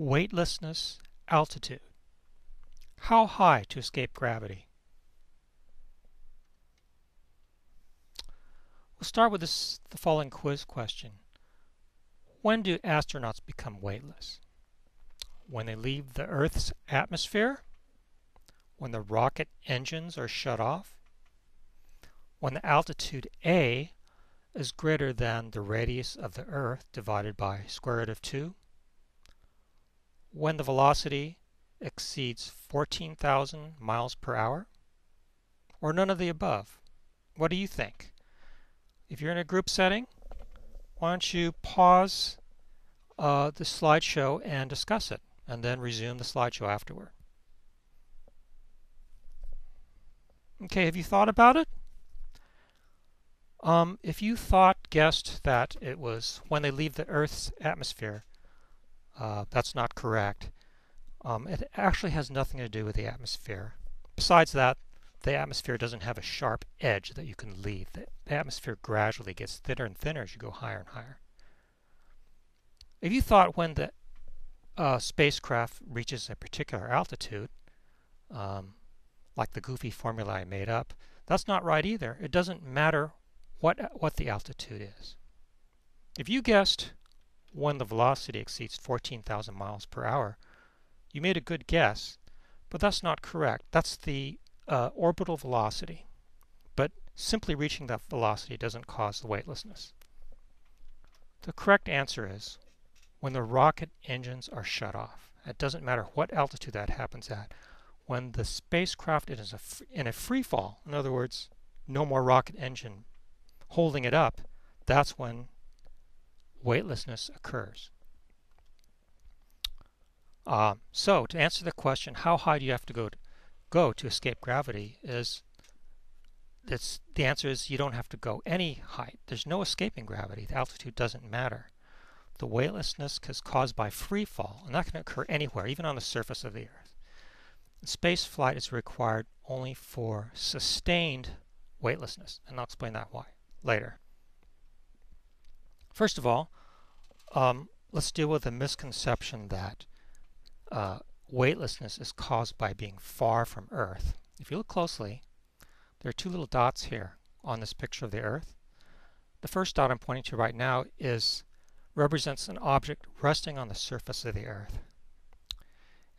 Weightlessness, altitude. How high to escape gravity? We'll start with the following quiz question. When do astronauts become weightless? When they leave the Earth's atmosphere? When the rocket engines are shut off? When the altitude A is greater than the radius of the Earth divided by square root of 2? When the velocity exceeds 14,000 miles per hour? Or none of the above? What do you think? If you're in a group setting, why don't you pause the slideshow and discuss it, and then resume the slideshow afterward. Okay, have you thought about it? If you guessed that it was when they leave the Earth's atmosphere, that's not correct. It actually has nothing to do with the atmosphere. Besides that, the atmosphere doesn't have a sharp edge that you can leave. The atmosphere gradually gets thinner and thinner as you go higher and higher. If you thought when the spacecraft reaches a particular altitude, like the goofy formula I made up, that's not right either. It doesn't matter what the altitude is. If you guessed when the velocity exceeds 14,000 miles per hour, you made a good guess, but that's not correct. That's the orbital velocity. But simply reaching that velocity doesn't cause the weightlessness. The correct answer is when the rocket engines are shut off. It doesn't matter what altitude that happens at. When the spacecraft is in a free fall, in other words, no more rocket engine holding it up, that's when weightlessness occurs. So to answer the question, how high do you have to go to escape gravity, the answer is you don't have to go any height. There's no escaping gravity. The altitude doesn't matter. The weightlessness is caused by free fall, and that can occur anywhere, even on the surface of the Earth. Space flight is required only for sustained weightlessness, and I'll explain that why later. First of all, let's deal with the misconception that weightlessness is caused by being far from Earth. If you look closely, there are two little dots here on this picture of the Earth. The first dot I'm pointing to right now represents an object resting on the surface of the Earth.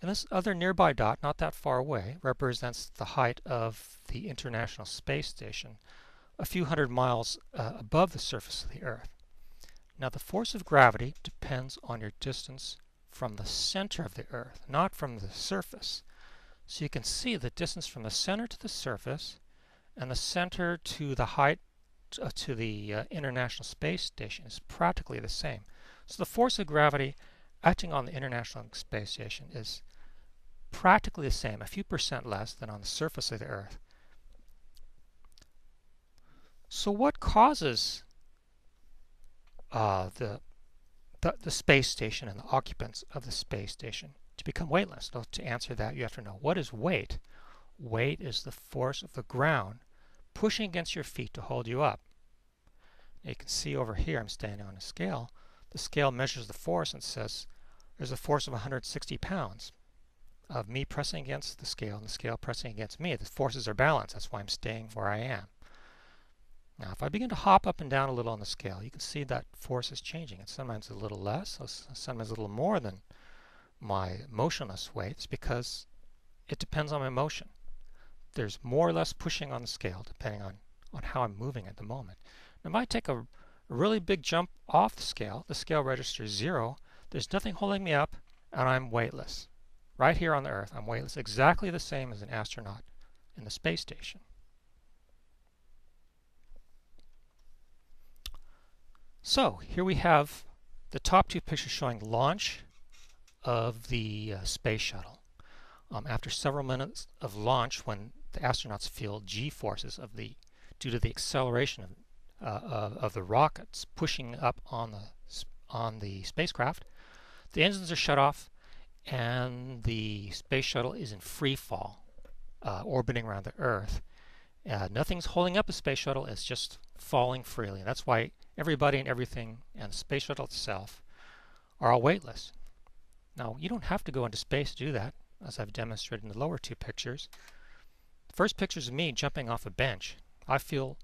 And this other nearby dot, not that far away, represents the height of the International Space Station, a few hundred miles above the surface of the Earth. Now, the force of gravity depends on your distance from the center of the Earth, not from the surface. So you can see the distance from the center to the surface and the center to the height to the International Space Station is practically the same. So the force of gravity acting on the International Space Station is practically the same, a few percent less than on the surface of the Earth. So what causes the space station and the occupants of the space station to become weightless? So to answer that, you have to know, what is weight? Weight is the force of the ground pushing against your feet to hold you up. Now you can see over here I'm standing on a scale. The scale measures the force and says there's a force of 160 pounds of me pressing against the scale and the scale pressing against me. The forces are balanced. That's why I'm staying where I am. Now, if I begin to hop up and down a little on the scale, you can see that force is changing. It's sometimes a little less, sometimes a little more than my motionless weight. It's because it depends on my motion. There's more or less pushing on the scale depending on how I'm moving at the moment. Now, if I take a really big jump off the scale registers 0. There's nothing holding me up, and I'm weightless. Right here on the Earth, I'm weightless, exactly the same as an astronaut in the space station. So here we have the top two pictures showing launch of the space shuttle. After several minutes of launch, when the astronauts feel g-forces due to the acceleration of the rockets pushing up on the spacecraft, the engines are shut off, and the space shuttle is in free fall, orbiting around the Earth. Nothing's holding up the space shuttle; it's just falling freely. And that's why everybody and everything and the space shuttle itself are all weightless. Now, you don't have to go into space to do that, as I've demonstrated in the lower two pictures. The first picture is me jumping off a bench. I feel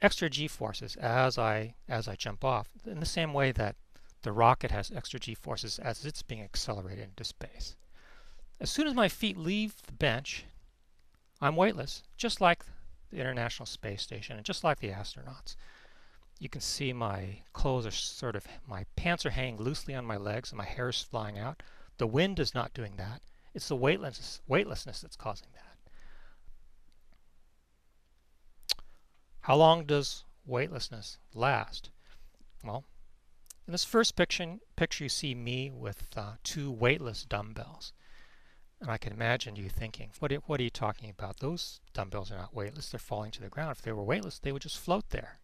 extra g-forces as I jump off, in the same way that the rocket has extra g-forces as it's being accelerated into space. As soon as my feet leave the bench, I'm weightless, just like the International Space Station and just like the astronauts. You can see my clothes are my pants are hanging loosely on my legs and my hair is flying out. The wind is not doing that. It's the weightlessness that's causing that. How long does weightlessness last? Well, in this first picture you see me with two weightless dumbbells. And I can imagine you thinking, what are you talking about? Those dumbbells are not weightless. They're falling to the ground. If they were weightless, they would just float there.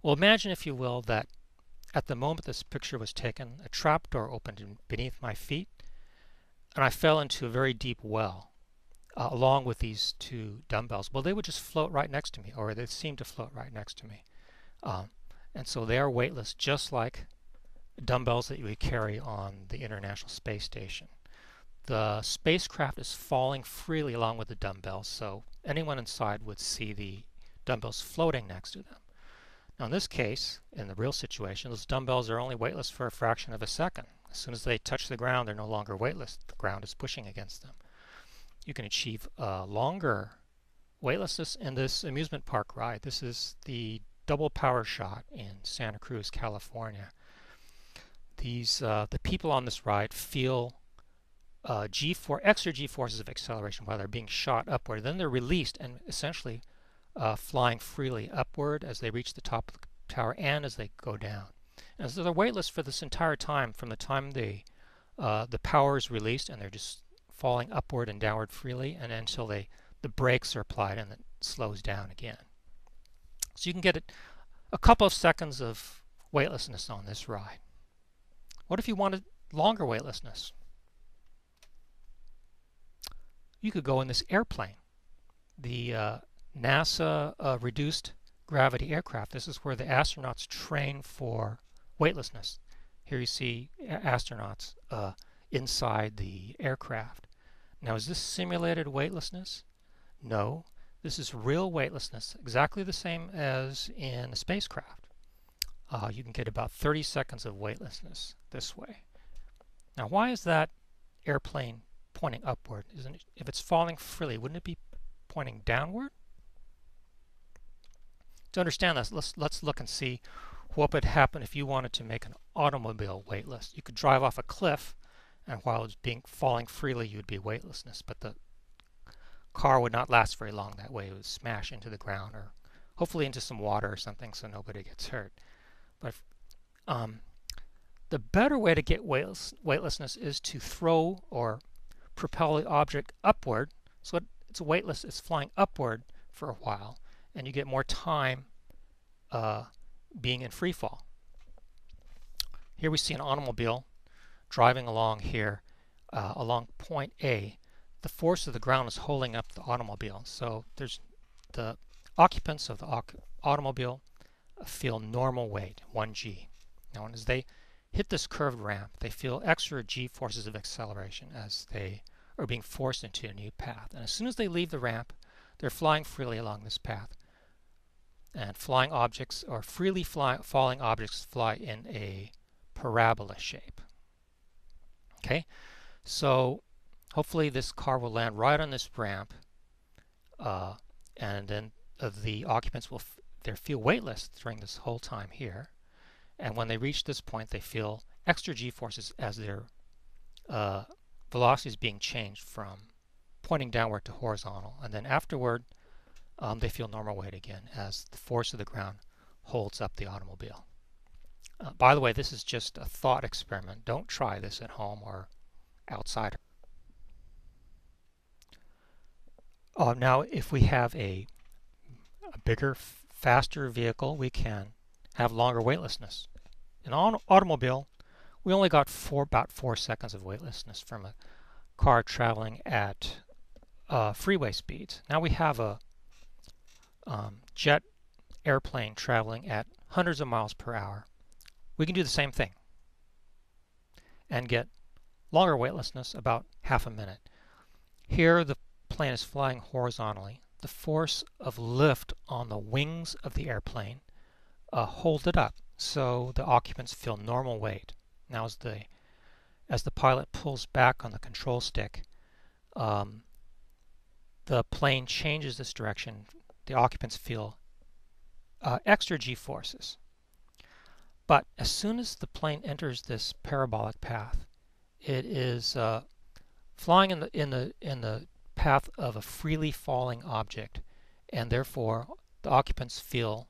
Well, imagine, if you will, that at the moment this picture was taken, a trapdoor opened beneath my feet, and I fell into a very deep well, along with these two dumbbells. Well, they would just float right next to me, or they seemed to float right next to me. And so they are weightless, just like dumbbells that you would carry on the International Space Station. The spacecraft is falling freely along with the dumbbells, so anyone inside would see the dumbbells floating next to them. Now in this case, in the real situation, those dumbbells are only weightless for a fraction of a second. As soon as they touch the ground, they're no longer weightless. The ground is pushing against them. You can achieve longer weightlessness in this amusement park ride. This is the double power shot in Santa Cruz, California. The people on this ride feel extra g-forces of acceleration while they're being shot upward. Then they're released and essentially flying freely upward as they reach the top of the tower and as they go down. And so they're weightless for this entire time, from the time the power is released and they're just falling upward and downward freely, and until the brakes are applied and it slows down again. So you can get a couple of seconds of weightlessness on this ride. What if you wanted longer weightlessness? You could go in this airplane. The NASA reduced gravity aircraft. This is where the astronauts train for weightlessness. Here you see astronauts inside the aircraft. Now, is this simulated weightlessness? No. This is real weightlessness, exactly the same as in a spacecraft. You can get about 30 seconds of weightlessness this way. Now, why is that airplane pointing upward? Isn't it, if it's falling freely, wouldn't it be pointing downward? To understand this, let's look and see what would happen if you wanted to make an automobile weightless. You could drive off a cliff, and while it's falling freely, you'd be weightlessness. But the car would not last very long that way. It would smash into the ground, or hopefully into some water or something, so nobody gets hurt. But the better way to get weightlessness is to throw or propel the object upward, so it's weightless. It's flying upward for a while, and you get more time being in free fall. Here we see an automobile driving along here, along point A. The force of the ground is holding up the automobile, so there's the occupants of the automobile feel normal weight, 1g. Now, as they hit this curved ramp, they feel extra g-forces of acceleration as they are being forced into a new path. And as soon as they leave the ramp, they're flying freely along this path. And flying objects, or freely falling objects, fly in a parabola shape. Okay, so hopefully this car will land right on this ramp, and then the occupants will feel weightless during this whole time here. And when they reach this point, they feel extra g-forces as their velocity is being changed from pointing downward to horizontal, and then afterward they feel normal weight again as the force of the ground holds up the automobile. By the way, this is just a thought experiment. Don't try this at home or outside. Now, if we have a bigger, faster vehicle, we can have longer weightlessness. In an automobile, we only got about 4 seconds of weightlessness from a car traveling at freeway speeds. Now we have a jet airplane traveling at hundreds of miles per hour. We can do the same thing. and get longer weightlessness, about half a minute. Here the plane is flying horizontally. The force of lift on the wings of the airplane holds it up, so the occupants feel normal weight. Now as the pilot pulls back on the control stick, the plane changes this direction. The occupants feel extra g-forces. But as soon as the plane enters this parabolic path, it is flying in the path of a freely falling object, and therefore the occupants feel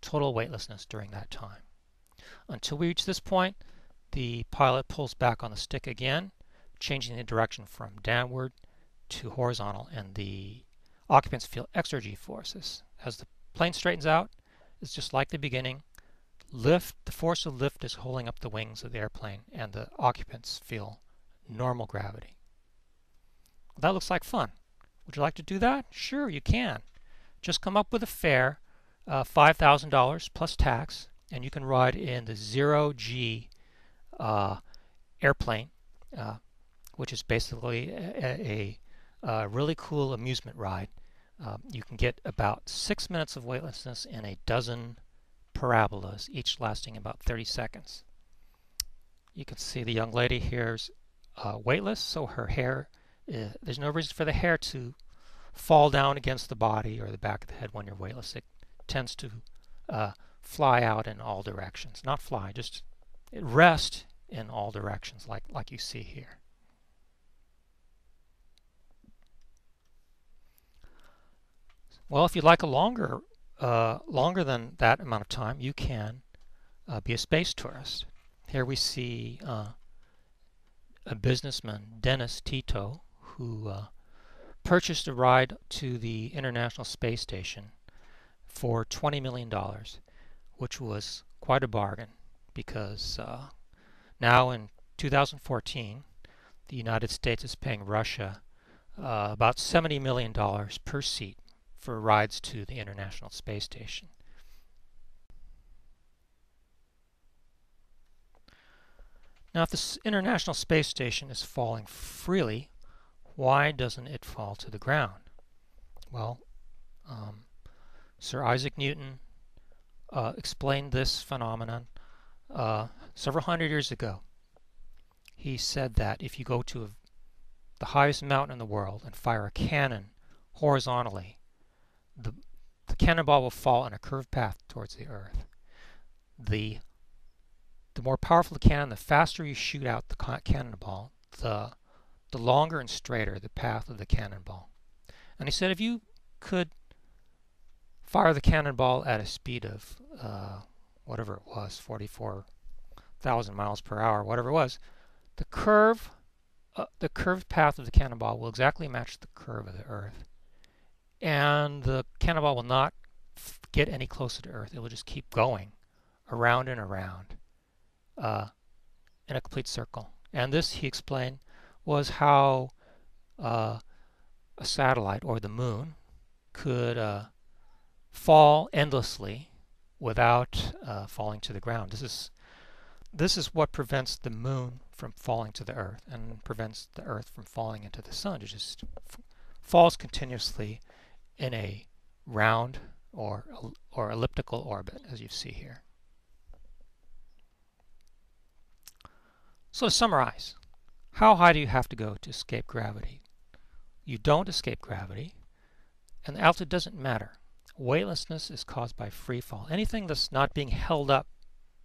total weightlessness during that time. Until we reach this point, the pilot pulls back on the stick again, changing the direction from downward to horizontal, and the occupants feel extra g-forces. As the plane straightens out, it's just like the beginning. The force of lift is holding up the wings of the airplane, and the occupants feel normal gravity. That looks like fun. Would you like to do that? Sure, you can. Just come up with a fare, $5,000 plus tax, and you can ride in the Zero-G airplane, which is basically a really cool amusement ride. You can get about 6 minutes of weightlessness and a dozen parabolas, each lasting about 30 seconds. You can see the young lady here's weightless, so her hair, there's no reason for the hair to fall down against the body or the back of the head when you're weightless. It tends to fly out in all directions. Not fly, just it rests in all directions like you see here. Well, if you'd like a longer than that amount of time, you can be a space tourist. Here we see a businessman, Dennis Tito, who purchased a ride to the International Space Station for $20 million, which was quite a bargain, because now in 2014, the United States is paying Russia about $70 million per seat for rides to the International Space Station. Now, if the International Space Station is falling freely, why doesn't it fall to the ground? Well, Sir Isaac Newton explained this phenomenon several hundred years ago. He said that if you go to the highest mountain in the world and fire a cannon horizontally, the cannonball will fall in a curved path towards the Earth. The more powerful the cannon, the faster you shoot out the cannonball, the longer and straighter the path of the cannonball. And he said if you could fire the cannonball at a speed of whatever it was, 44,000 miles per hour, whatever it was, the curved path of the cannonball will exactly match the curve of the Earth. And the cannonball will not get any closer to Earth. It will just keep going around and around in a complete circle. And this, he explained, was how a satellite or the moon could fall endlessly without falling to the ground. This is what prevents the moon from falling to the Earth and prevents the Earth from falling into the sun. It just falls continuously in a round or elliptical orbit, as you see here. So to summarize, how high do you have to go to escape gravity? You don't escape gravity, and the altitude doesn't matter. Weightlessness is caused by free fall. Anything that's not being held up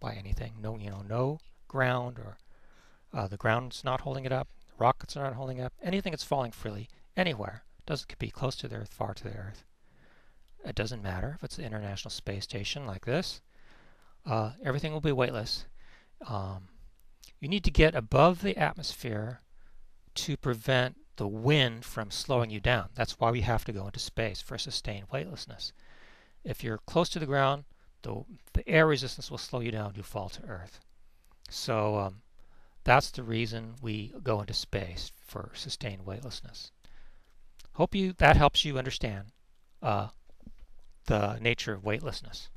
by anything, no ground, or the ground's not holding it up, rockets are not holding it up, anything that's falling freely anywhere, could be close to the Earth, far to the Earth. It doesn't matter if it's the International Space Station like this. Everything will be weightless. You need to get above the atmosphere to prevent the wind from slowing you down. That's why we have to go into space, for sustained weightlessness. If you're close to the ground, the air resistance will slow you down, you fall to Earth. So that's the reason we go into space, for sustained weightlessness. Hope that helps you understand the nature of weightlessness.